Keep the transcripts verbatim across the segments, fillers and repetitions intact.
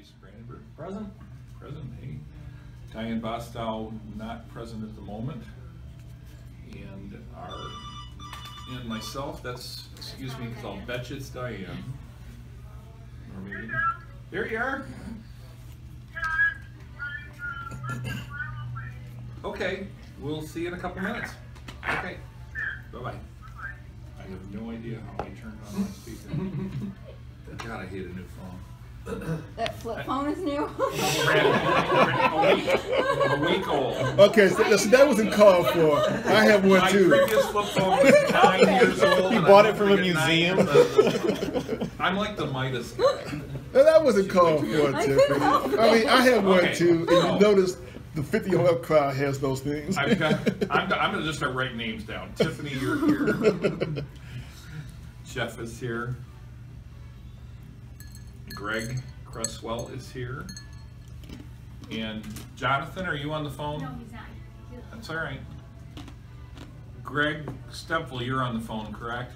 Jason Brandenburg, present. Present, hey. Diane Bostow, not present at the moment. And our, and myself, that's, excuse me, because I'll bet you it's Diane. Or maybe, there you are. Okay, we'll see you in a couple minutes. Okay, bye-bye. I have no idea how I turned on my speaker. God, I hate a new phone. That flip phone I, is new? a, week, a week old. Okay, so, so that wasn't called for. I have one my too. My previous flip phone was nine years old. You bought it from a museum? Nine, I'm like the Midas guy. No, that wasn't called for, Tiffany. I mean, I have one okay. too, and you noticed the fifty and up crowd has those things. I've got, I'm, I'm going to just start writing names down. Tiffany, you're here. Jeff is here. Greg Creswell is here. And Jonathan, are you on the phone? No, he's not. That's all right. Greg Stempfle, you're on the phone, correct?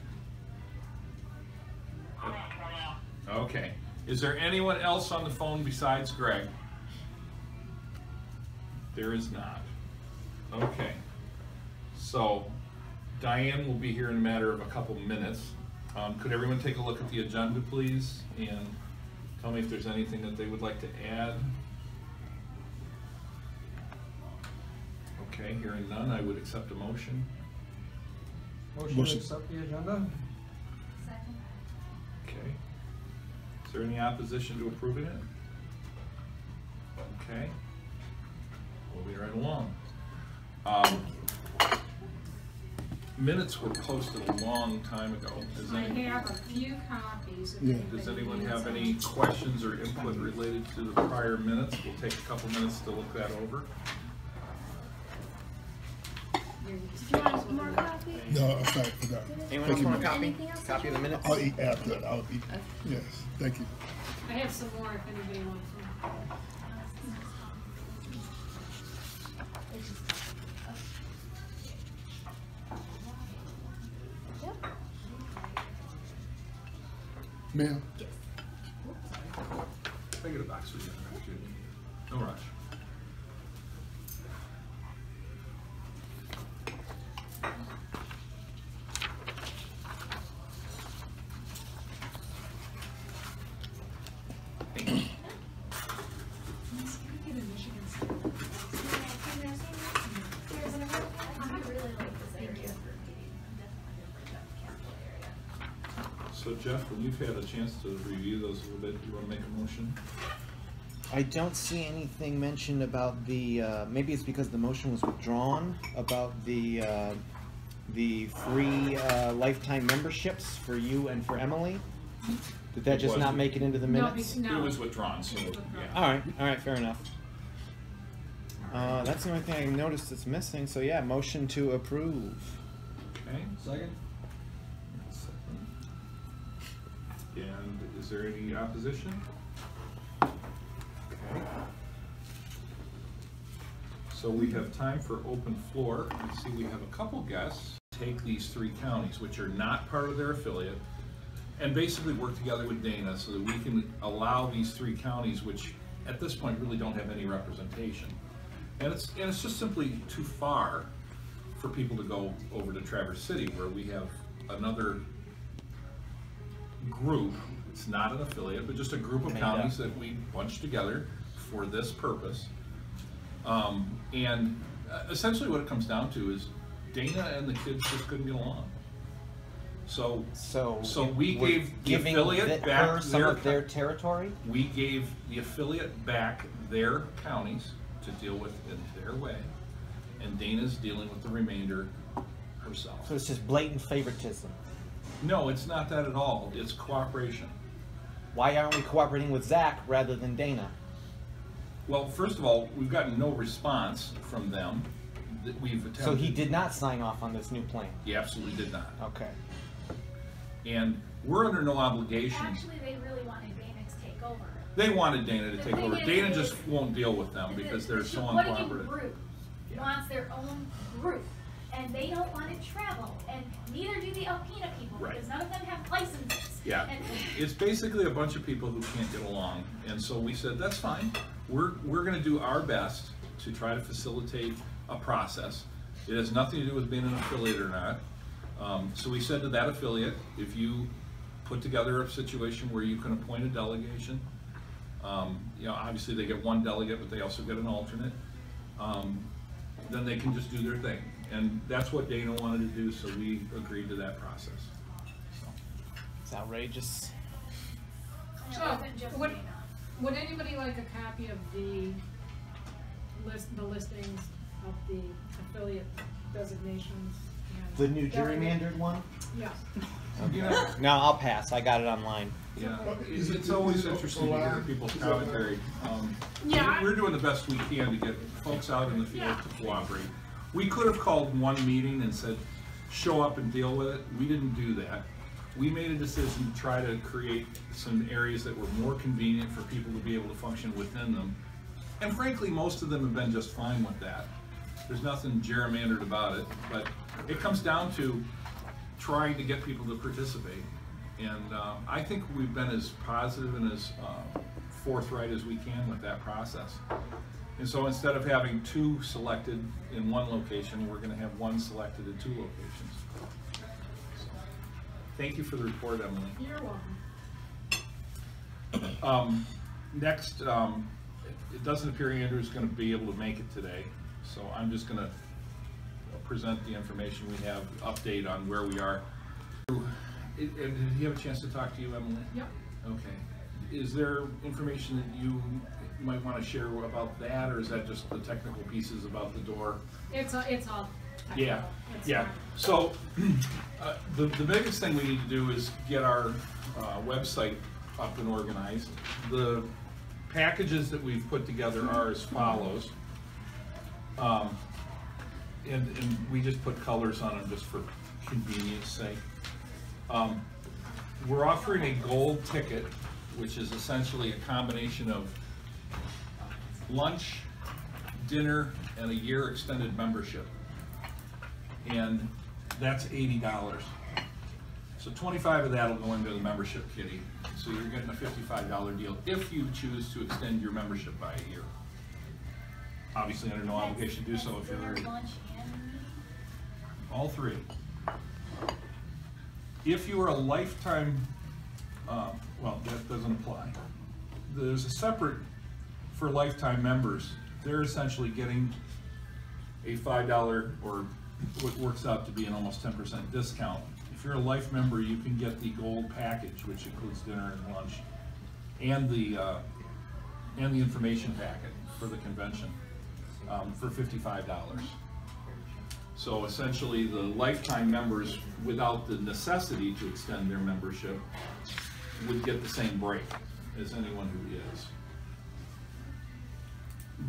Okay. Is there anyone else on the phone besides Greg? There is not. Okay, so Diane will be here in a matter of a couple minutes. Um, could everyone take a look at the agenda, please, and tell me if there's anything that they would like to add? Okay, hearing none, I would accept a motion. Motion, motion. to accept the agenda. Second. Okay. Is there any opposition to approving it? Okay. We'll be right along. Um, minutes were posted a long time ago. Does I anyone, have a few copies. Of yeah. Does anyone have any questions or input related to the prior minutes? We'll take a couple minutes to look that over. Do you want more coffee? No, I'm sorry, I forgot. Anyone else want a copy? Copy of the minutes? I'll eat after. I'll eat. Okay. Yes, thank you. I have some more if anybody wants them. Ma'am? Yes. I get a box with you. No rush. Jeff, when you've had a chance to review those a little bit, do you want to make a motion? I don't see anything mentioned about the, uh, maybe it's because the motion was withdrawn, about the uh, the free uh, lifetime memberships for you and for Emily. Did that just not make it into the minutes? No, no. It was withdrawn, so yeah. All right, all right, fair enough. Uh, that's the only thing I noticed that's missing, so yeah, motion to approve. Okay, second. And is there any opposition? Okay. So we have time for open floor. You see we have a couple guests take these three counties, which are not part of their affiliate, and basically work together with Dana so that we can allow these three counties, which at this point really don't have any representation. And it's, and it's just simply too far for people to go over to Traverse City, where we have another group. It's not an affiliate, but just a group of counties that we bunch together for this purpose. Um, and essentially what it comes down to is Dana and the kids just couldn't get along. So so, so we gave the affiliate the, back some their, of their territory? We gave the affiliate back their counties to deal with in their way, and Dana's dealing with the remainder herself. So it's just blatant favoritism. No, it's not that at all. It's cooperation. Why aren't we cooperating with Zach rather than Dana? Well, first of all, we've gotten no response from them. That we've attempted. So he did not sign off on this new plan? He absolutely did not. Okay. And we're under no obligation. Actually, they really wanted Dana to take over. They wanted Dana to take over. Dana just won't deal with them because they're so uncooperative. The group wants their own group. And they don't want to travel, and neither do the Alpena people, right. Because none of them have licenses. Yeah, it's basically a bunch of people who can't get along, and so we said that's fine. We're we're going to do our best to try to facilitate a process. It has nothing to do with being an affiliate or not. Um, so we said to that affiliate, if you put together a situation where you can appoint a delegation, um, you know, obviously they get one delegate, but they also get an alternate. Um, then they can just do their thing, and that's what Dana wanted to do. So we agreed to that process. It's outrageous. So, would, would anybody like a copy of the list, the listings of the affiliate designations? The new gerrymandered one? Yeah. Okay. Yeah. No, I'll pass. I got it online. Yeah, it's, it's always interesting to hear people's commentary. Um, yeah. We're doing the best we can to get folks out in the field yeah. to cooperate. We could have called one meeting and said, show up and deal with it. We didn't do that. We made a decision to try to create some areas that were more convenient for people to be able to function within them. And frankly, most of them have been just fine with that. There's nothing gerrymandered about it, but it comes down to trying to get people to participate. And uh, I think we've been as positive and as uh, forthright as we can with that process. And so instead of having two selected in one location, we're gonna have one selected in two locations. Thank you for the report, Emily. You're welcome. Um, next, um, it, it doesn't appear Andrew's going to be able to make it today, so I'm just going to present the information we have, update on where we are. It, and did he have a chance to talk to you, Emily? Yep. Okay. Is there information that you might want to share about that, or is that just the technical pieces about the door? It's a, it's all. Yeah, yeah. So uh, the, the biggest thing we need to do is get our uh, website up and organized. The packages that we've put together are as follows. Um, and, and we just put colors on them just for convenience sake. Um, we're offering a gold ticket, which is essentially a combination of lunch, dinner, and a year extended membership. And that's eighty dollars. So twenty-five of that will go into the membership kitty. So you're getting a fifty-five dollar deal if you choose to extend your membership by a year. Obviously under no obligation to do so if you're already. All three. If you are a lifetime, uh, well, that doesn't apply. There's a separate for lifetime members. They're essentially getting a five dollar or what works out to be an almost ten percent discount. If you're a life member, you can get the gold package, which includes dinner and lunch, and the uh, and the information packet for the convention um, for fifty-five dollars. So essentially, the lifetime members, without the necessity to extend their membership, would get the same break as anyone who is.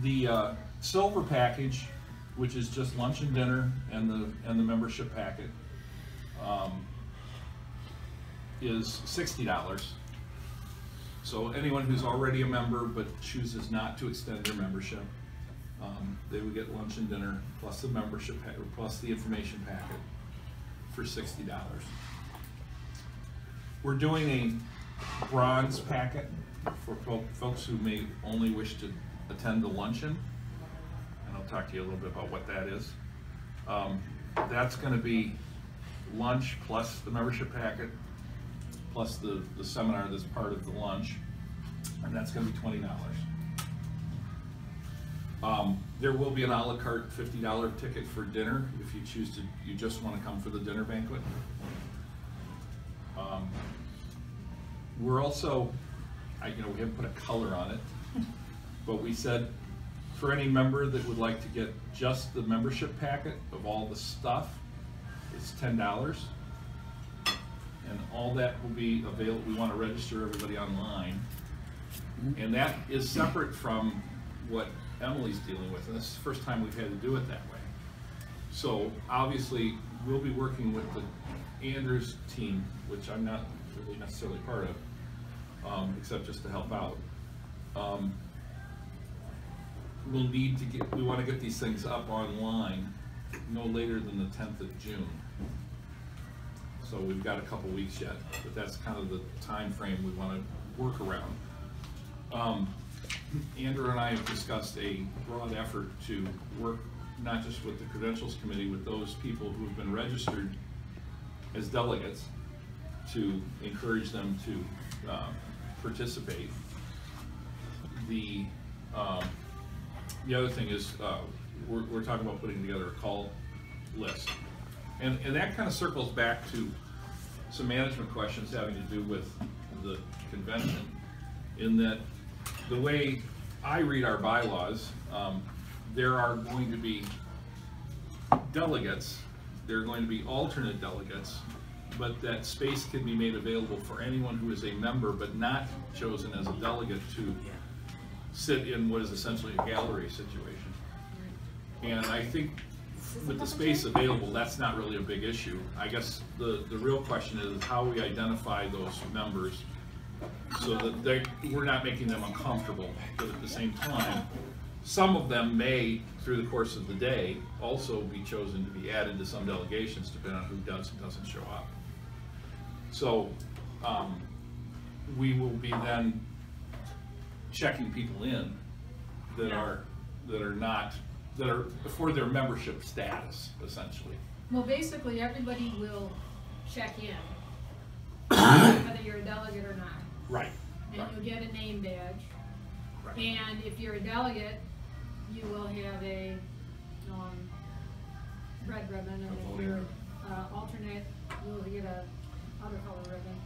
The uh, silver package, which is just lunch and dinner and the and the membership packet, um, is sixty dollars. So anyone who's already a member but chooses not to extend their membership, um, they would get lunch and dinner plus the membership packet plus the information packet for sixty dollars. We're doing a bronze packet for folks who may only wish to attend the luncheon. I'll talk to you a little bit about what that is. Um, that's going to be lunch plus the membership packet plus the, the seminar that's part of the lunch, and that's going to be twenty dollars. Um, there will be an a la carte fifty dollar ticket for dinner if you choose to, you just want to come for the dinner banquet. Um, we're also, I, you know, we haven't put a color on it, but we said, for any member that would like to get just the membership packet of all the stuff, it's ten dollars. And all that will be available. We want to register everybody online. And that is separate from what Emily's dealing with. And this is the first time we've had to do it that way. So obviously, we'll be working with the Anders team, which I'm not really necessarily part of, um, except just to help out. Um, We'll need to get, we want to get these things up online no later than the tenth of June. So we've got a couple weeks yet, but that's kind of the time frame we want to work around. Um, Andrew and I have discussed a broad effort to work not just with the Credentials Committee, with those people who have been registered as delegates, to encourage them to uh, participate. The um, the other thing is uh, we're, we're talking about putting together a call list, and and that kind of circles back to some management questions having to do with the convention. In that, the way I read our bylaws, um, there are going to be delegates, there are going to be alternate delegates, but that space can be made available for anyone who is a member but not chosen as a delegate to sit in what is essentially a gallery situation. And I think with the space available, that's not really a big issue. I guess the, the real question is how we identify those members so that they, we're not making them uncomfortable, but at the same time, some of them may, through the course of the day, also be chosen to be added to some delegations, depending on who does and doesn't show up. So um, we will be then checking people in that are that are not that are for their membership status, essentially. Well, basically, everybody will check in, whether you're a delegate or not. Right. And right. You'll get a name badge. Right. And if you're a delegate, you will have a um, red ribbon, and if you're uh, alternate, you'll get a other color ribbon.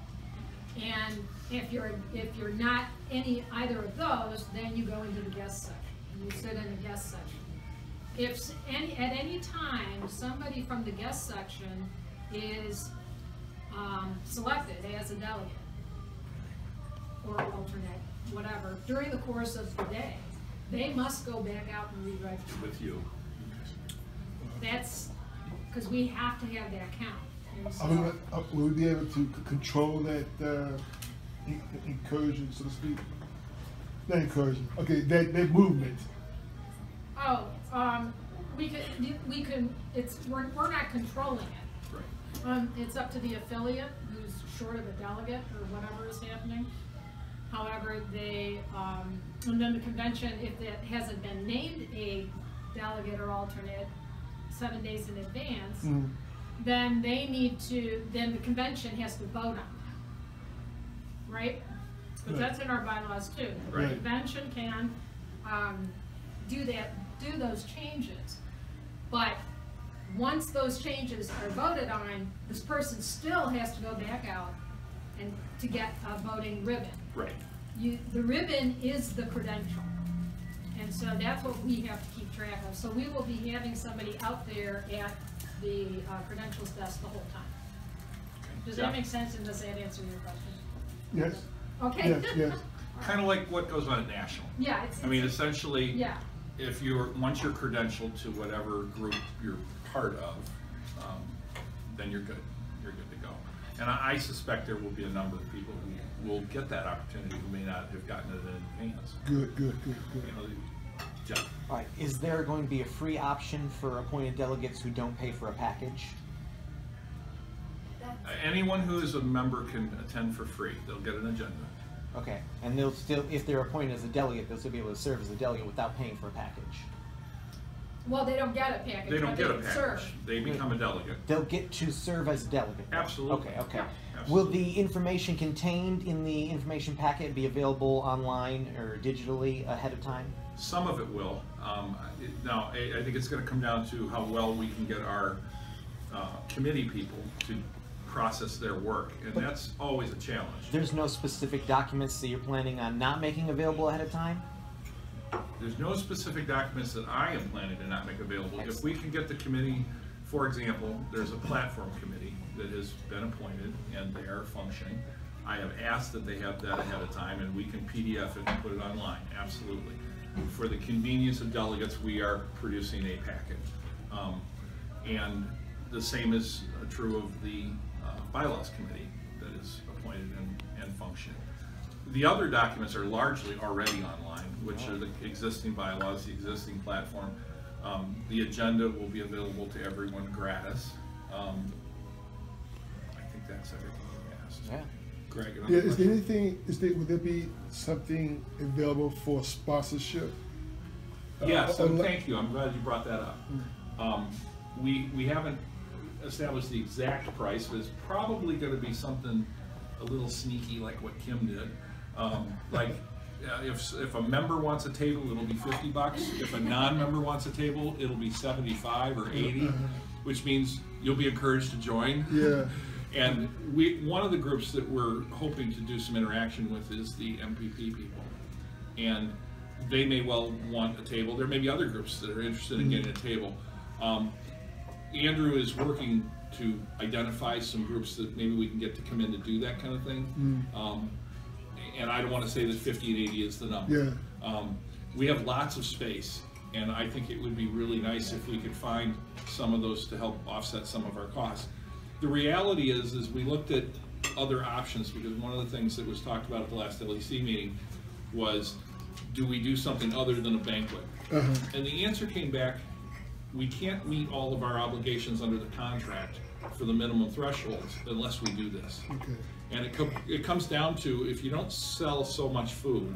And if you're if you're not any either of those, then you go into the guest section. You sit in the guest section. If any, at any time somebody from the guest section is um, selected as a delegate or alternate, whatever, during the course of the day, they must go back out and re-register with you. That's because we have to have that count. So, gonna, uh, will we be able to control that uh, incursion, so to speak? Not incursion. Okay, that that movement. Oh, um, we could we can. It's we're we're not controlling it. Right. Um, it's up to the affiliate who's short of a delegate or whatever is happening. However, they, um, and then the convention, if it hasn't been named a delegate or alternate seven days in advance, mm-hmm. then they need to, then the convention has to vote on that, right? Because that's in our bylaws too. Right. The convention can um, do that, do those changes, but once those changes are voted on, this person still has to go back out and to get a voting ribbon. Right. You, the ribbon is the credential, and so that's what we have to keep track of. So we will be having somebody out there at the uh, credentials desk the whole time. Does yeah. that make sense, and does that answer your question? Yes. Okay. Yes, yes. Kind of like what goes on at National. Yeah. It's, I mean, it's, essentially, yeah. if you're, once you're credentialed to whatever group you're part of, um, then you're good. You're good to go. And I, I suspect there will be a number of people who will get that opportunity who may not have gotten it in advance. Good, good, good, good. You know, Jeff. All right, is there going to be a free option for appointed delegates who don't pay for a package? Anyone who is a member can attend for free. They'll get an agenda. Okay, and they'll still, if they're appointed as a delegate, they'll still be able to serve as a delegate without paying for a package. Well, they don't get a package. They don't get a package. Serve. They become a delegate. They'll get to serve as a delegate. Absolutely. Okay, okay. Yeah, absolutely. Will the information contained in the information packet be available online or digitally ahead of time? Some of it will. Um, now, I, I think it's going to come down to how well we can get our uh, committee people to process their work, and but that's always a challenge. There's no specific documents that you're planning on not making available ahead of time? There's no specific documents that I am planning to not make available. Excellent. If we can get the committee, for example, there's a platform committee that has been appointed and they are functioning. I have asked that they have that ahead of time, and we can P D F it and put it online, absolutely. For the convenience of delegates, we are producing a packet. Um, and the same is true of the uh, bylaws committee that is appointed and, and functioning. The other documents are largely already online, which are the existing bylaws, the existing platform. Um, the agenda will be available to everyone gratis. Um, I think that's everything asked. Yeah. Greg, yeah, is there anything, is there, would there be something available for sponsorship? Yeah, uh, so uh, thank you. I'm glad you brought that up. Um, we, we haven't established the exact price, but it's probably going to be something a little sneaky like what Kim did. Um, like uh, if, if a member wants a table, it'll be fifty bucks. If a non-member wants a table, it'll be seventy-five or eighty, which means you'll be encouraged to join. Yeah. And we, one of the groups that we're hoping to do some interaction with is the M P P people, and they may well want a table. There may be other groups that are interested in getting a table. Um, Andrew is working to identify some groups that maybe we can get to come in to do that kind of thing. Um, and I don't want to say that fifty and eighty is the number. Yeah. Um, we have lots of space, and I think it would be really nice if we could find some of those to help offset some of our costs. The reality is, is we looked at other options, because one of the things that was talked about at the last L E C meeting was, do we do something other than a banquet? Uh-huh. And the answer came back, we can't meet all of our obligations under the contract for the minimum thresholds unless we do this. Okay. And it, co it comes down to, if you don't sell so much food,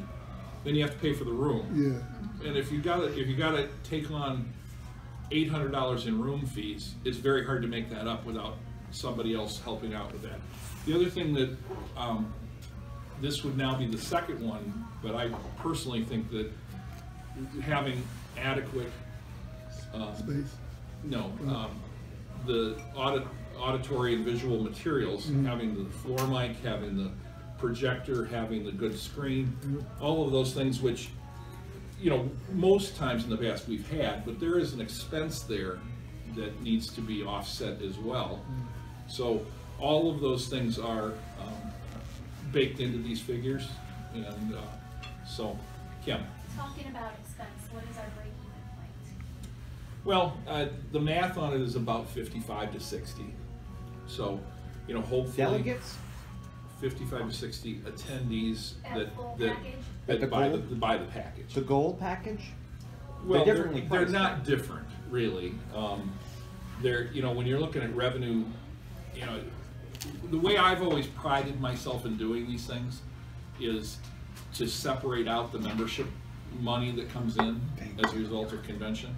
then you have to pay for the room. Yeah. And if you gotta, if you gotta take on eight hundred dollars in room fees, it's very hard to make that up without somebody else helping out with that. The other thing that, um, this would now be the second one, but I personally think that having adequate, um, space, no, um, the audit, auditory and visual materials, mm-hmm. having the floor mic, having the projector, having the good screen, mm-hmm. all of those things which, you know, most times in the past we've had, but there is an expense there that needs to be offset as well. Mm-hmm. So all of those things are um, baked into these figures. And uh, so, Kim. Talking about expense, what is our break even point? Well, uh, the math on it is about fifty-five to sixty. So, you know, hopefully delegates, fifty-five to sixty attendees that that, that, that buy the, the buy the package. The gold package. Well, they're, they're, they're not different, really. Um, they're, you know, when you're looking at revenue, you know, the way I've always prided myself in doing these things is to separate out the membership money that comes in as a result of convention.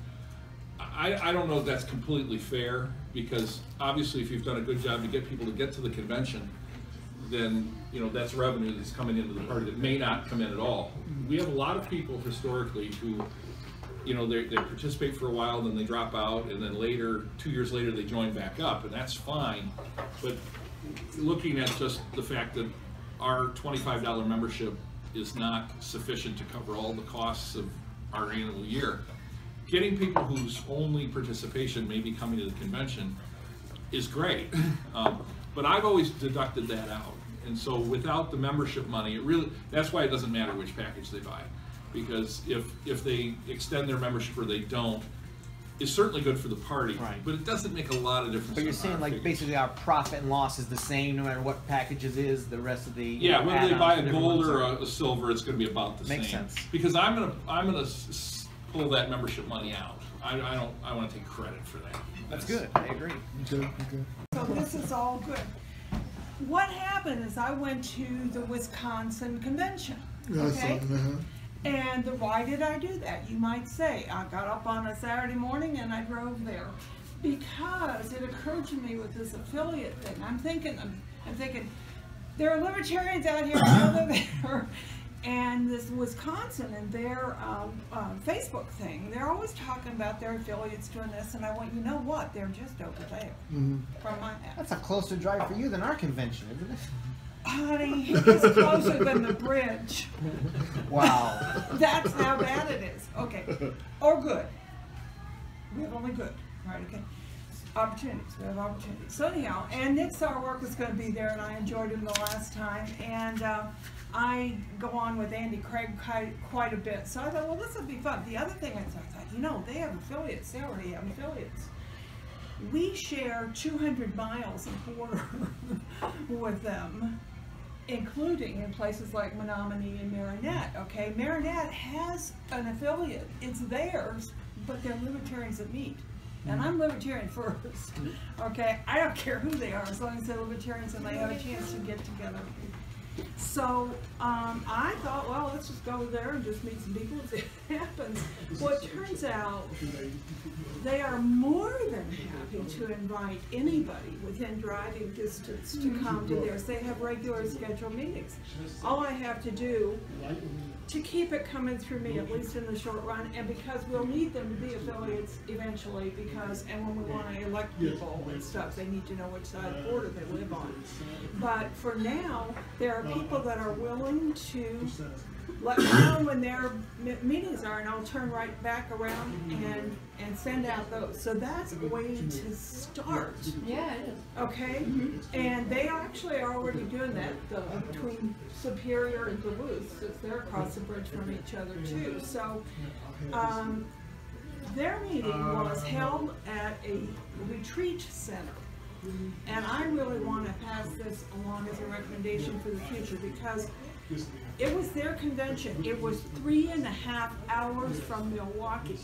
I, I don't know if that's completely fair, because obviously if you've done a good job to get people to get to the convention, then, you know, that's revenue that's coming into the party that may not come in at all. We have a lot of people historically who, you know, they, they participate for a while, then they drop out, and then later, two years later, they join back up, and that's fine. But looking at just the fact that our twenty-five dollar membership is not sufficient to cover all the costs of our annual year, getting people whose only participation may be coming to the convention is great. Um, but I've always deducted that out. And so without the membership money, it really, that's why it doesn't matter which package they buy. Because if if they extend their membership or they don't, it's certainly good for the party, right. But it doesn't make a lot of difference. But you're saying, like, figures. Basically our profit and loss is the same no matter what packages is the rest of the yeah. Know, whether they buy a gold or a, a silver, it's going to be about the Makes same. Makes sense. Because I'm gonna I'm gonna s pull that membership money out. I, I don't I want to take credit for that. That's, That's good. I agree. Okay. Okay. So this is all good. What happened is I went to the Wisconsin convention. Okay. And why did I do that, you might say? I got up on a Saturday morning and I drove there because it occurred to me with this affiliate thing. I'm thinking, I'm, I'm thinking, there are libertarians out here, out there, and this Wisconsin and their um, um, Facebook thing, they're always talking about their affiliates doing this, and I went, you know what? They're just over there mm-hmm. from my house. That's a closer drive for you than our convention, isn't it? Honey, it's closer than the bridge. Wow. That's how bad it is. Okay. Or good. We have only good. Right, okay. Opportunities. We have opportunities. So anyhow, and Nick Sarwark is going to be there, and I enjoyed him the last time. And uh, I go on with Andy Craig quite a bit. So I thought, well, this would be fun. The other thing I thought, I thought, you know, they have affiliates. They already have affiliates. We share two hundred miles of border with them, including in places like Menominee and Marinette, okay? Marinette has an affiliate, it's theirs, but they're libertarians that meet. and I'm libertarian first, okay? I don't care who they are, as long as they're libertarians and they have a chance to get together. So um, I thought, well, let's just go there and just meet some people and see what happens. Well, it turns out they are more than happy to invite anybody within driving distance to come to theirs. They have regular scheduled meetings. All I have to do to keep it coming through me, at least in the short run, and because we'll need them to be affiliates eventually, because, and when we want to elect people and stuff, they need to know which side of the border they live on. But for now, there are people that are willing to let me know when their meetings are, and I'll turn right back around and and send out those. So that's a way to start. Yeah, it is. Okay, mm-hmm. And they actually are already doing that though, between Superior and Duluth, since they're across the bridge from each other too. So um, their meeting was held at a retreat center. And I really want to pass this along as a recommendation for the future, because it was their convention. It was three and a half hours from Milwaukee.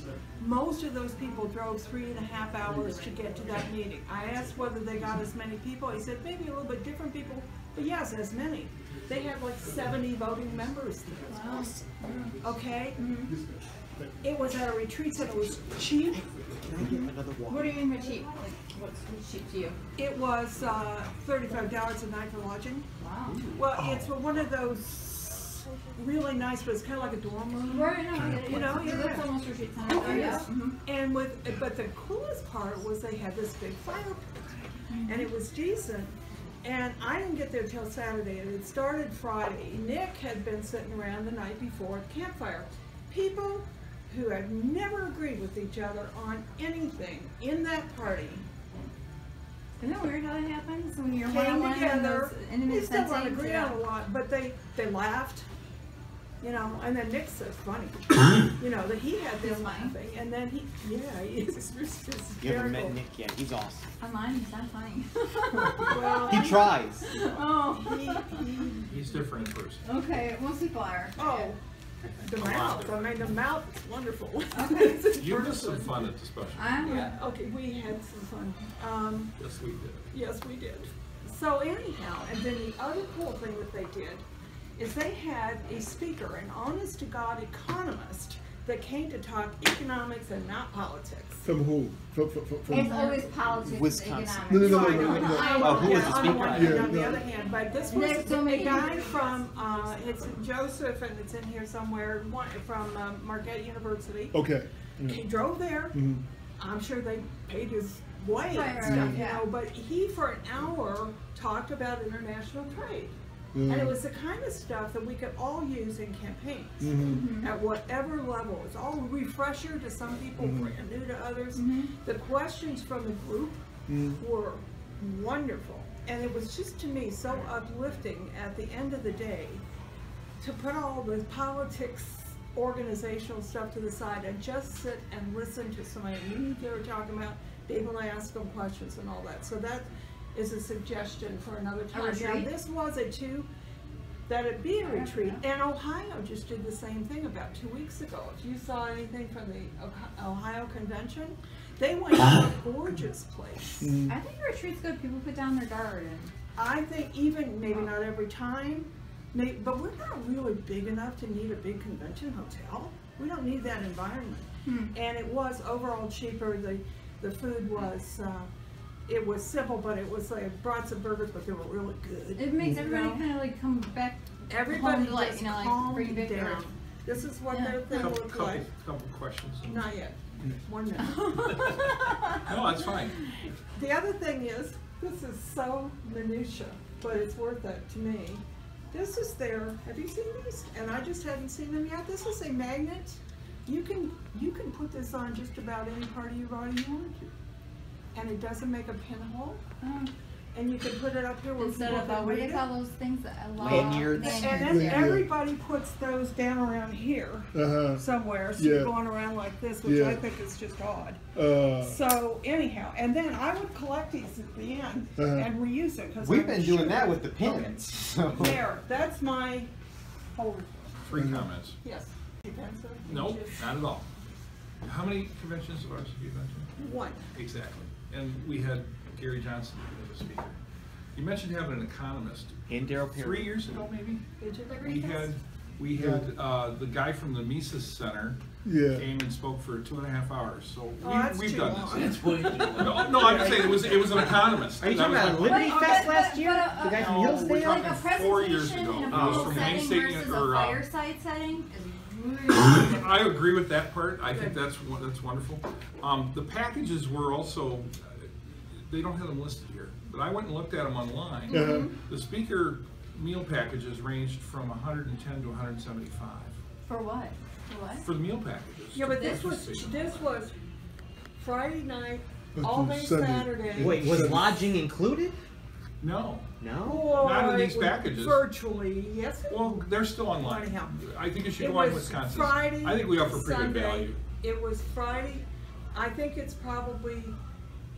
Most of those people drove three and a half hours to get to that meeting. I asked whether they got as many people. He said maybe a little bit different people, but yes, as many. They had like seventy voting members there. Wow. Okay. Mm-hmm. It was at a retreat center. It was cheap. Can I get another water? What do you mean by cheap? Like, what's cheap to you? It was uh, thirty-five dollars a night for lodging. Wow. Well, oh. It's one of those really nice, but it's kind of like a dorm room. Right, no, yeah, you know, yeah, that's almost retreat center. Oh, yeah. Mm-hmm. And with, but the coolest part was they had this big fire pit, mm-hmm. and it was decent. And I didn't get there till Saturday, and it started Friday. Nick had been sitting around the night before at the campfire. People who had never agreed with each other on anything in that party. Isn't that weird how that happens when you're one on one together? They still don't agree yeah. on a lot, but they they laughed, you know. And then Nick's so funny, you know, that he had this laughing, and then he yeah, he's hysterical. You haven't met Nick yet? He's awesome. Online, he's not funny. Well, he tries. Oh, he, he he's different first. Okay, mostly fire. Oh. The mouth, I mean the mouth is wonderful. Okay. You had some fun at the special. I'm yeah. Okay, we had some fun. Um, yes, we did. Yes, we did. So anyhow, and then the other cool thing that they did is they had a speaker, an honest-to-God economist, that came to talk economics and not politics. From who? From, from, from it's always politics Wisconsin. And economics. No, no, no, no, no, no. Oh, who was the speaker? On, yeah, on no. the other hand, but this was There's a guy from, uh, it's Joseph, and it's in here somewhere, one, from um, Marquette University. Okay. Mm-hmm. He drove there. Mm-hmm. I'm sure they paid his way right, and stuff, right, you yeah. know, but he, for an hour, talked about international trade. Mm-hmm. And it was the kind of stuff that we could all use in campaigns mm-hmm. at whatever level. It's all a refresher to some people, mm-hmm. brand new to others. Mm-hmm. The questions from the group mm-hmm. were wonderful. And it was just, to me, so uplifting at the end of the day to put all the politics, organizational stuff to the side and just sit and listen to somebody who knew they were talking about, be able to ask them questions and all that. So that is a suggestion for another time. Now this was a two, that it be a retreat, and Ohio just did the same thing about two weeks ago. If you saw anything from the Ohio convention, they went to a gorgeous place. Mm. I think retreat's good, people put down their guard. And I think even, maybe not every time, maybe, but we're not really big enough to need a big convention hotel. We don't need that environment. Mm. And it was overall cheaper, the, the food was, uh, it was simple, but it was like brought some burgers, but they were really good. It makes everybody know? Kind of like come back. Everybody home, like, you know, like bring back down. This is what yeah. they look couple, like. Couple questions. Not yet. One minute. No, that's fine. The other thing is, this is so minutia, but it's worth it to me. This is their. Have you seen these? And I just haven't seen them yet. This is a magnet. You can you can put this on just about any party you've already wanted to. And it doesn't make a pinhole, oh. and you can put it up here. Instead of what do you call those things? Lanyards. And then yeah. everybody puts those down around here uh-huh. somewhere, so yeah. you're going around like this, which yeah. I think is just odd. Uh, so anyhow, and then I would collect these at the end uh-huh. and reuse it because we've been sure. doing that with the pins. So. There, that's my whole. Free comments. Yes. Defensive. Nope, just, not at all. How many conventions of ours have you mentioned? One. Exactly. And we had Gary Johnson as a speaker. You mentioned having an economist. And Daryl Perry. Three years ago, maybe? We had, we had uh, the guy from the Mises Center yeah. came and spoke for two and a half hours. So we, oh, we've done long. this. That's way too long. No, no, I'm just saying it was, it was an economist. Are you talking about Liberty Fest but, but, last year? But, uh, the guy from no, Hillsdale? Like four years ago. It was from Maine State versus or, a fireside uh, setting. I agree with that part. I think that's that's wonderful. Um, the packages were also, they don't have them listed here, but I went and looked at them online. Uh-huh. The speaker meal packages ranged from one hundred ten to one hundred seventy-five. For what? For what? For the meal packages. Yeah, but this was this was Friday night, all day Saturday. Wait, was lodging included? No. No? Boy, not in these packages. Virtually, yes. Well, they're still online. I think it should go on Wisconsin. Friday, I think we offer pretty Sunday, good value. It was Friday. I think it's probably,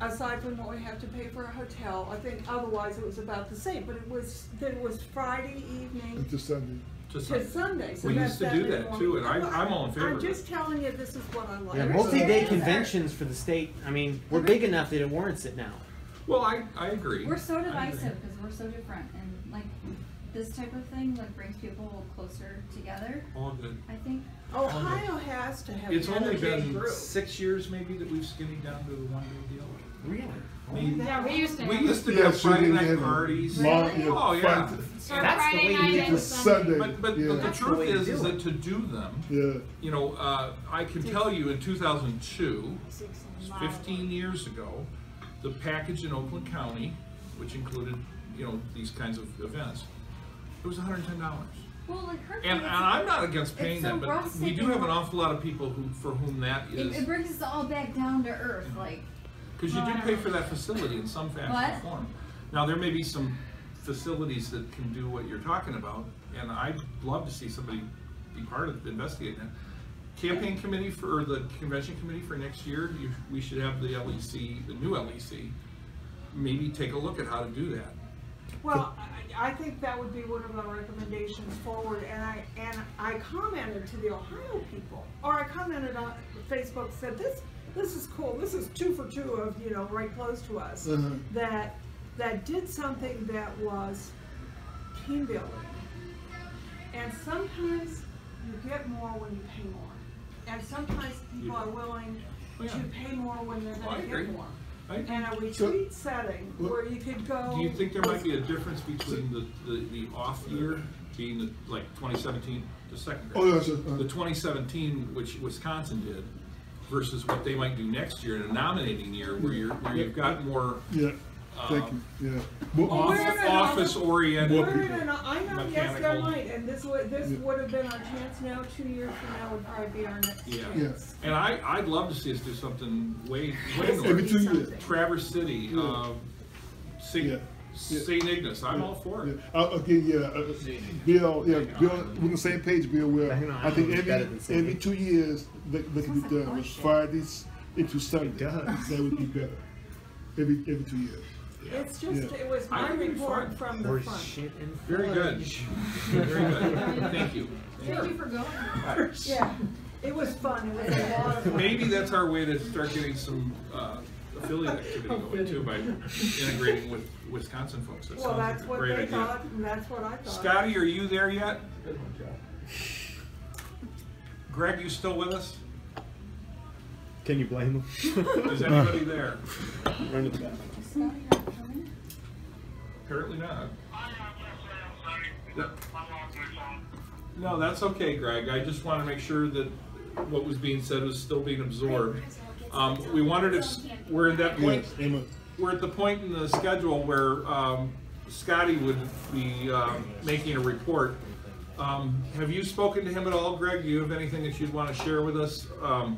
aside from what we have to pay for a hotel, I think otherwise it was about the same. But it was, it was Friday evening to Sunday. To Sunday. To Sunday. So we used to do that, too, and I, I'm all in favor I'm of it. I'm just telling you this is what I like. Yeah, multi-day conventions for the state, I mean, we're big enough that it warrants it now. Well, I, I agree. We're so divisive because we're so different, and like this type of thing like brings people closer together. All good. I think Ohio has to have. It's only been six years maybe that we've skinny down to the one day deal. Really? I mean, yeah, we used to. We used to yeah, have Friday night parties. Really? Oh yeah. So that's Friday the way you do it. Sunday. But but, yeah. but the truth the is, is that to do them, yeah. you know, uh, I can tell you in two thousand two, fifteen years ago. The package in Oakland County, which included, you know, these kinds of events, it was one hundred ten dollars. Well, it hurts. And, and I'm not against paying so them, but we do have an awful lot of people who, for whom that is. It, it brings us all back down to earth, you know, like. Because you do pay for that facility in some fashion or form. Now there may be some facilities that can do what you're talking about, and I'd love to see somebody be part of investigating that. Campaign committee for or the convention committee for next year, you, we should have the L E C, the new L E C, maybe take a look at how to do that. Well, I, I think that would be one of our recommendations forward, and I and I commented to the Ohio people, or I commented on Facebook, said this this is cool, this is two for two of you know right close to us mm-hmm. that that did something that was team building, and sometimes you get more when you pay more. And sometimes people are willing yeah. to pay more when they're going to get more. Right. And a retreat so, setting where you could go. Do you think there might be a difference between the, the, the off year being the, like twenty seventeen, the second grade, oh, yes, sir. the twenty seventeen, which Wisconsin did, versus what they might do next year in a nominating year where, you're, where you've got more yeah. Thank um, you. Yeah. Well, office, office oriented. We're in an, I know, yes, there might. And this would this yeah. would have been our chance now. Two years from now would probably be our next yeah. chance. Yeah. And I, I'd love to see us do something way, way north. Traverse City, yeah. uh, Saint Yeah. Yeah. Ignace. I'm yeah. all for it. Yeah. Uh, okay, yeah. Uh, Bill, yeah, Bill, we're on the same page, Bill. Well, I think every, every two years, they, they can be done. Fridays into Sunday. That would be better. Every, every two years. Yeah. It's just, yeah. it was my report fun. from the We're front. Shit and Very good. Very good. Thank you. Thank, Thank you for going. Right. Yeah, it was fun. It was a lot of fun. Maybe that's our way to start getting some uh, affiliate activity going too, by integrating with Wisconsin folks. That well, that's like what they idea. thought, and that's what I thought. Scotty, are you there yet? Good one, John. Greg, you still with us? Can you blame them? Is anybody there? Apparently not. No, that's okay, Greg. I just want to make sure that what was being said was still being absorbed. Um, we wondered if we're at that point. We're at the point in the schedule where um, Scotty would be um, making a report. Um, have you spoken to him at all, Greg? Do you have anything that you'd want to share with us? Um,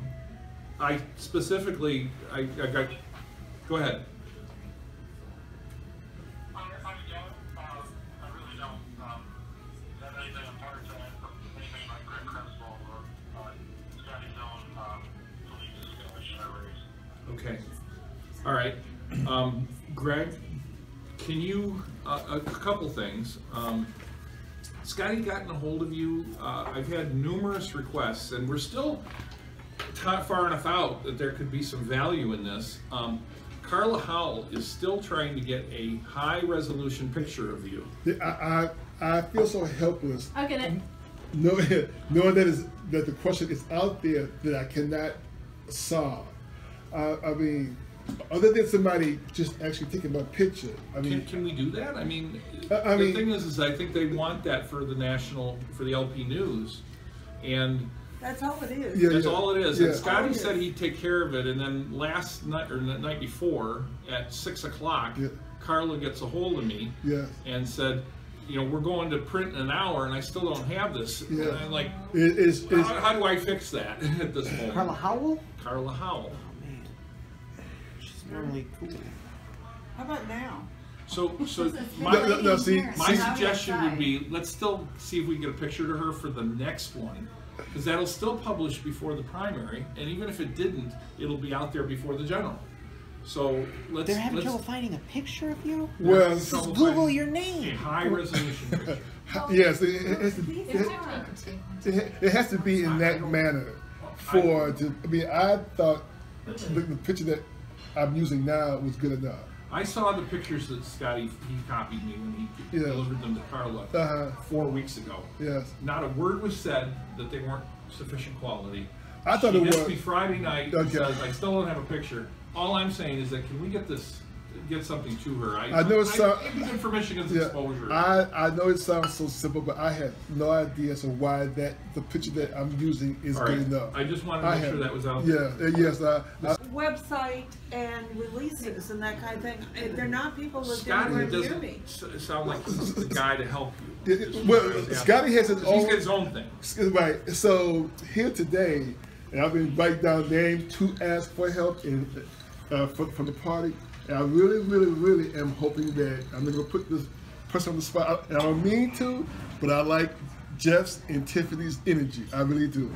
I specifically, I, I got, go ahead. I, I don't, uh, I really don't um, have anything apart from anything like Greg Creswell or uh, Scotty's own um, police discussion I raised. Okay. All right. Um, Greg, can you, uh, a couple things. Um, Scotty gotten a hold of you. Uh, I've had numerous requests and we're still caught far enough out that there could be some value in this. Um, Carla Howell is still trying to get a high resolution picture of you. I I, I feel so helpless. I'll get it. Knowing, knowing that is that the question is out there that I cannot solve. Uh, I mean, other than somebody just actually taking my picture. I mean, can, can we do that? I mean, I, I the mean, thing is, is I think they want that for the national, for the L P News, and. That's all it is. Yeah, That's yeah. all it is. Yeah. And Scotty said he'd take care of it. And then last night or the night before at six o'clock, yeah. Carla gets a hold of me yeah. and said, you know, we're going to print in an hour and I still don't have this. Yeah. And I'm like, it is, how, it's, how do I fix that at this point? Carla Howell? Carla Howell. Oh, man. She's normally cool. How about now? So, so my, no, no, see, my see, suggestion would be, let's still see if we can get a picture to her for the next one. Because that'll still publish before the primary, and even if it didn't, it'll be out there before the general. So let's. They're having let's, trouble finding a picture of you. Well, just Google your name. A high resolution picture. Yes, it, it, has to, it, it has to be in that manner. For to, I mean, I thought the, the picture that I'm using now was good enough. I saw the pictures that Scotty he copied me when he yeah. delivered them to Carla uh-huh. four weeks ago. Yes. Not a word was said that they weren't sufficient quality. I thought she it was. She me Friday night okay. and says, I still don't have a picture. All I'm saying is that can we get this, get something to her? I, I know it sounds. Information is yeah, exposure. I, I know it sounds so simple, but I had no idea as to why that the picture that I'm using is right. good enough. I just wanted to I make have, sure that was out yeah, there. Yeah, yes. I, I, Website and releases and that kind of thing. If they're not people that Scotty doesn't me. sound like the guy to help you. It, it, well, Scotty has his own, his own thing. Right. So here today, and I've been writing down names to ask for help in, uh, for, from the party. And I really, really, really am hoping that I'm going to put this person on the spot. And I don't mean to, but I like Jeff's and Tiffany's energy. I really do.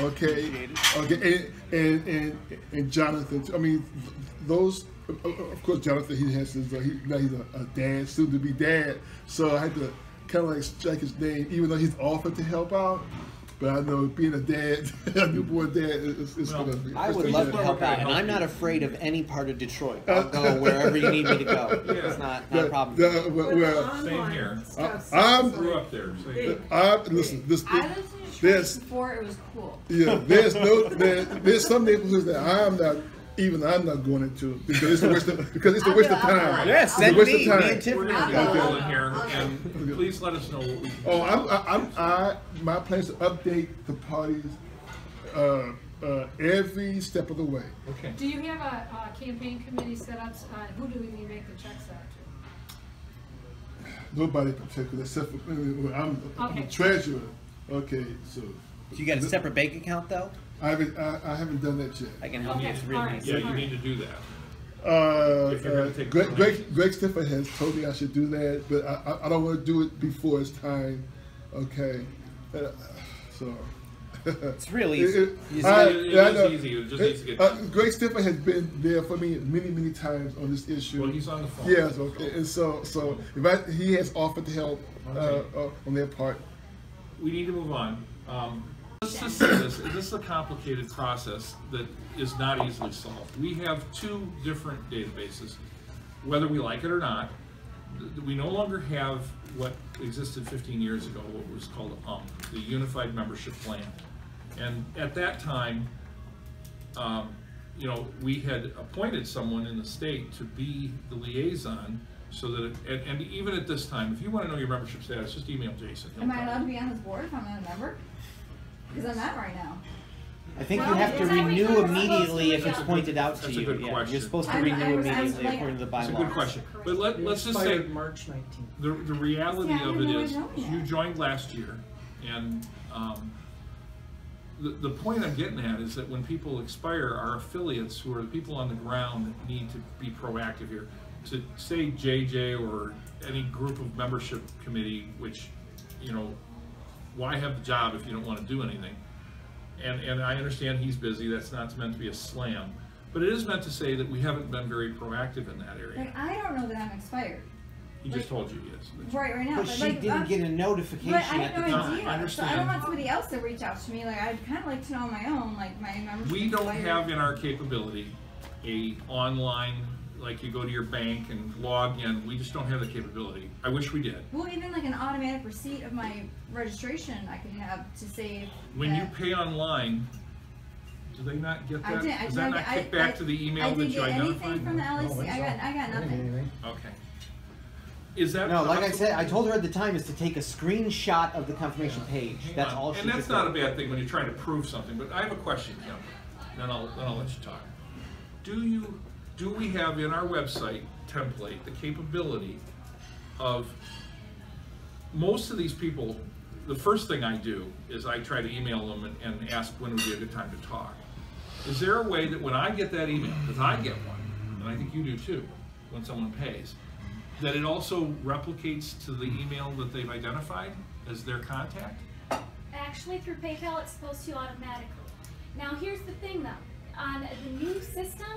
Okay. Okay. And and and, and Jonathan. I mean, those. Of course, Jonathan. He has his. Uh, he, now he's a, a dad, soon to be dad. So I had to kind of like strike his name, even though he's offered to help out. But I know being a dad, a newborn dad, is, is well, gonna be. I would love to help out, and I'm not afraid of any part of Detroit. I'll go wherever you need me to go. Yeah. It's not, not yeah. a problem. Yeah. Yeah. Well, well, same here. I, I'm grew up there. Same I, listen, this, I lived in Detroit before it was cool. Yeah, there's no, there, there's some neighborhoods that I'm not. Even I'm not going into because it's the waste of because it's the waste of time. Yes, send me, me and Tiffany. We're going to go all in here, and please let us know what we can do. Oh, I'm, I'm, I, my plan is to update the parties uh, uh, every step of the way. Okay. Do you have a, a campaign committee set up? Uh, who do we need to make the checks out to? Nobody in particular, except for I'm, I'm okay. the treasurer. Okay, so. Do you got a separate bank account though? I haven't, I, I haven't done that yet. I can help you. It's really nice. Yeah, you need to do that. Uh, if you're uh, take Greg, Greg, Greg Stempfle has told me I should do that, but I, I don't want to do it before it's time. Okay. Uh, so. It's really easy. It, it, I, it, it I is know. easy. It just it, needs to get uh, Greg Stempfle has been there for me many, many times on this issue. Well, he's on the phone. Yes. Okay. And so, so if I, he has offered to help okay. uh, uh, on their part. We need to move on. Um, Let's just say this, this is a complicated process that is not easily solved. We have two different databases, whether we like it or not. We no longer have what existed fifteen years ago, what was called U M P, the Unified Membership Plan. And at that time, um, you know, we had appointed someone in the state to be the liaison. So that, it, and, and even at this time, if you want to know your membership status, just email Jason. Am I allowed to be on his board if I'm not a member? Because I'm not right now. I think well, you have to renew immediately if it's pointed out to you. Yeah, you're supposed to renew I, I, immediately I, I, according to the bylaws. That's a good question. But let, let's just say March nineteenth. The, the reality yeah, of it is you joined last year. And um, the, the point I'm getting at is that when people expire, our affiliates, who are the people on the ground that need to be proactive here, to say J J or any group of membership committee, which, you know, why have the job if you don't want to do anything? And and I understand he's busy. That's not meant to be a slam, but it is meant to say that we haven't been very proactive in that area. Like, I don't know that I'm expired. He like, just told you, yes. Right, right now. But, but she like, didn't um, get a notification but I had no idea. I understand. So I don't want somebody else to reach out to me. Like, I'd kind of like to know on my own, like, my membership. We don't later. have in our capability a online, like, you go to your bank and log in. We just don't have the capability. I wish we did. Well, even, like, an automatic receipt of my registration I could have to say when that. you pay online, do they not get that? I didn't, Is I, that I, not I, kicked I, back I, to the email I that you identified? I didn't get anything from the L E C. I got, I got nothing. Okay. Is that no, like I said, I told her at the time is to take a screenshot of the confirmation page. That's all she did. And that's not a bad thing when you're trying to prove something, but I have a question, Kim. Then I'll, then I'll let you talk. Do you, do we have in our website template the capability of, most of these people, the first thing I do is I try to email them and, and ask when would be a good time to talk. Is there a way that when I get that email, because I get one, and I think you do too, when someone pays, that it also replicates to the email that they've identified as their contact? Actually, through PayPal, it's supposed to automatically. Now, here's the thing, though. On the new system,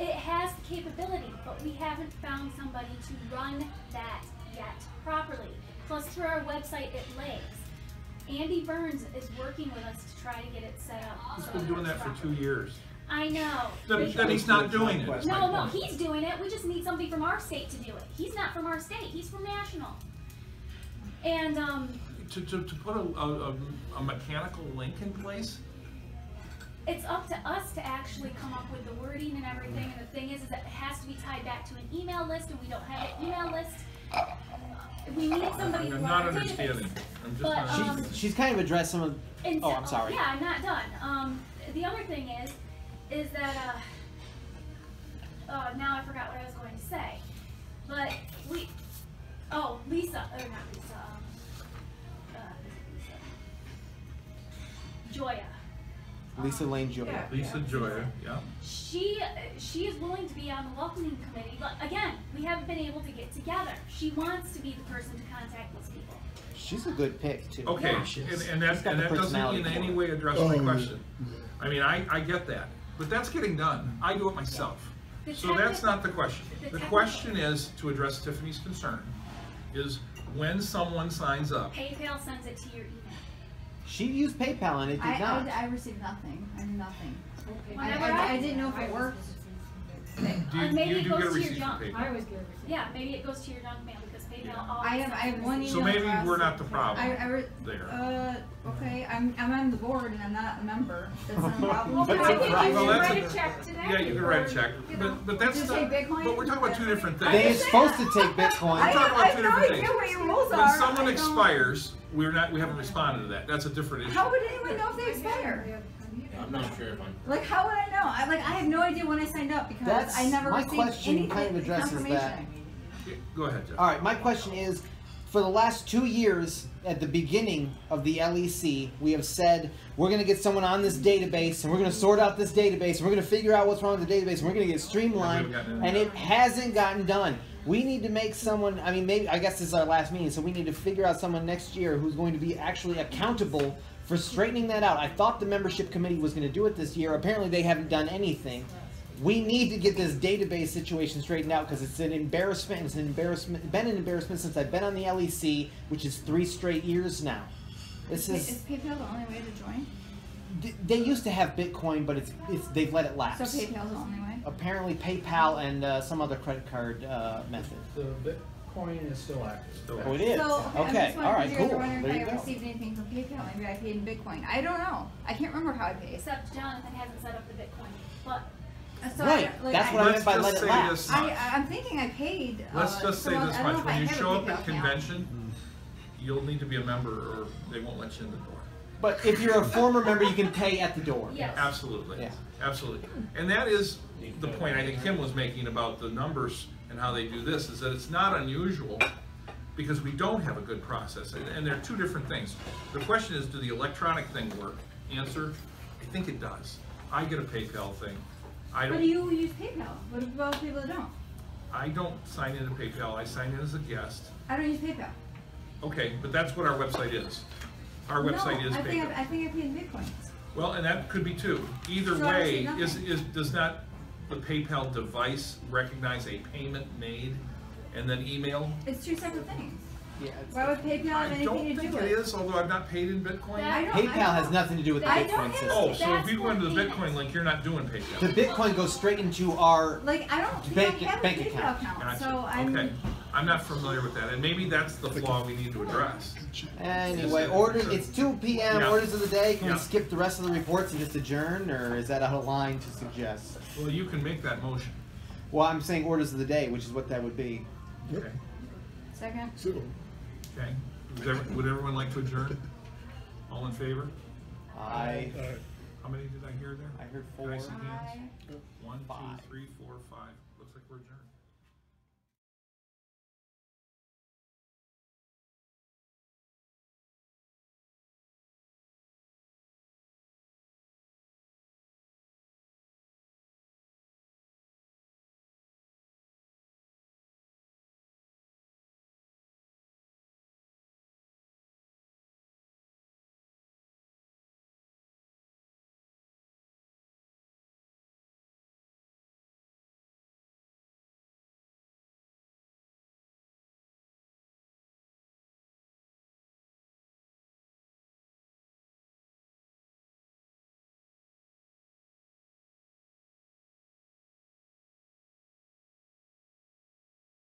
it has the capability, but we haven't found somebody to run that yet properly. Plus, through our website, it lags. Andy Burns is working with us to try to get it set up. He's been doing that for two years. I know. That, that he's not doing it. No, no, he's doing it. We just need somebody from our state to do it. He's not from our state. He's from National. And um, to, to, to put a, a, a mechanical link in place? It's up to us to actually come up with the wording and everything. And the thing is, is that it has to be tied back to an email list, and we don't have an email list. We need somebody I'm not understanding. I'm just but, not um, she's, she's kind of addressed some of... And, oh, I'm sorry. Yeah, I'm not done. Um, the other thing is, is that, uh, uh, now I forgot what I was going to say, but we, oh, Lisa, or not Lisa, um, uh, Lisa, Joya. Lisa um, Lane Joya. Yeah, Lisa yeah. Joya, yeah. She, she is willing to be on the welcoming committee, but again, we haven't been able to get together. She wants to be the person to contact these people. She's a good pick, too. Okay, yeah, and, and that, and that doesn't in any way address oh, my question. Yeah. I mean, I, I get that. But that's getting done. I do it myself. So that's not the question. The question is, to address Tiffany's concern, is when someone signs up. PayPal sends it to your email. She used PayPal and it did I, not. I, I received nothing. I did nothing. Okay. I, I, I didn't know if it worked. Do you, uh, maybe you do it goes to your junk. I always get a receipt. Yeah, maybe it goes to your junk mail because PayPal yeah. always. I have I have one email. So maybe address. We're not the problem. I, I re there. Uh, okay, I'm I'm on the board and I'm not a member. That's not a problem. Well, I think you write a check today. Yeah, you can write a check. You know, but but that's the, but we're talking about two different things. They're supposed to take Bitcoin. We're talking about two different things. I know what your rules are. When someone expires, we're not we haven't responded to that. That's a different issue. How would anyone know if they expire? I'm not sure if I'm... Like, how would I know? I, like, I have no idea when I signed up because That's, I never received anything. My question kind of addresses that. Yeah, go ahead, Jeff. All right, my question is, for the last two years, at the beginning of the L E C, we have said, we're going to get someone on this database, and we're going to sort out this database, and we're going to figure out what's wrong with the database, and we're going to get streamlined, and it hasn't gotten done. We need to make someone, I mean, maybe I guess this is our last meeting, so we need to figure out someone next year who's going to be actually accountable for straightening that out. I thought the membership committee was going to do it this year. Apparently they haven't done anything. We need to get this database situation straightened out because it's an embarrassment. It's an embarrassment. Been an embarrassment since I've been on the L E C, which is three straight years now. This is. Is PayPal the only way to join? They used to have Bitcoin, but it's, it's they've let it lapse. So PayPal's the only way. Apparently PayPal and uh, some other credit card uh, method. The Bitcoin is still active. Oh, it is. So, okay, okay. I'm just all right, cool. Wondering there if you I go. Received anything from PayPal. Maybe I paid in Bitcoin. I don't know. I can't remember how I paid. Except Jonathan hasn't set up the Bitcoin. But so right. I, like, that's I, what I meant by let it lapse. I, I'm thinking I paid. Uh, let's just say this much: when you show up at convention, mm-hmm. you'll need to be a member, or they won't let you in the door. But if you're a former member, you can pay at the door. Yes. Absolutely. Yeah. Absolutely. And that is the point I think Kim was making about the numbers. And how they do this is that it's not unusual because we don't have a good process. And, and there are two different things. The question is, do the electronic thing work? Answer, I think it does. I get a PayPal thing. I don't. But you use PayPal. What about people that don't? I don't sign into PayPal. I sign in as a guest. I don't use PayPal. Okay, but that's what our website is. Our website no, is I PayPal. Think I, I think I paid in Bitcoin. Well, and that could be too. Either so way, is, is does not... the PayPal device recognize a payment made and then email. It's two separate things. Yeah, why would PayPal have anything to do with it? I don't think it is, although I'm not paid in Bitcoin. PayPal has nothing to do with the Bitcoin system. Oh, so if you go into the Bitcoin link, you're not doing PayPal. The Bitcoin goes straight into our bank account. Like, I don't think I have a PayPal account. Gotcha. So I'm, okay. I'm not familiar with that, and maybe that's the flaw we need to address. Anyway, orders. It's two P M Yeah. Orders of the day. Can yeah. we skip the rest of the reports and just adjourn, or is that out of line to suggest? Well, you can make that motion. Well, I'm saying orders of the day, which is what that would be. Okay. Second. Okay. Would everyone like to adjourn? All in favor? Aye. Aye. How many did I hear there? I heard four. Nice. One, two, three, four, five. Looks like we're adjourned.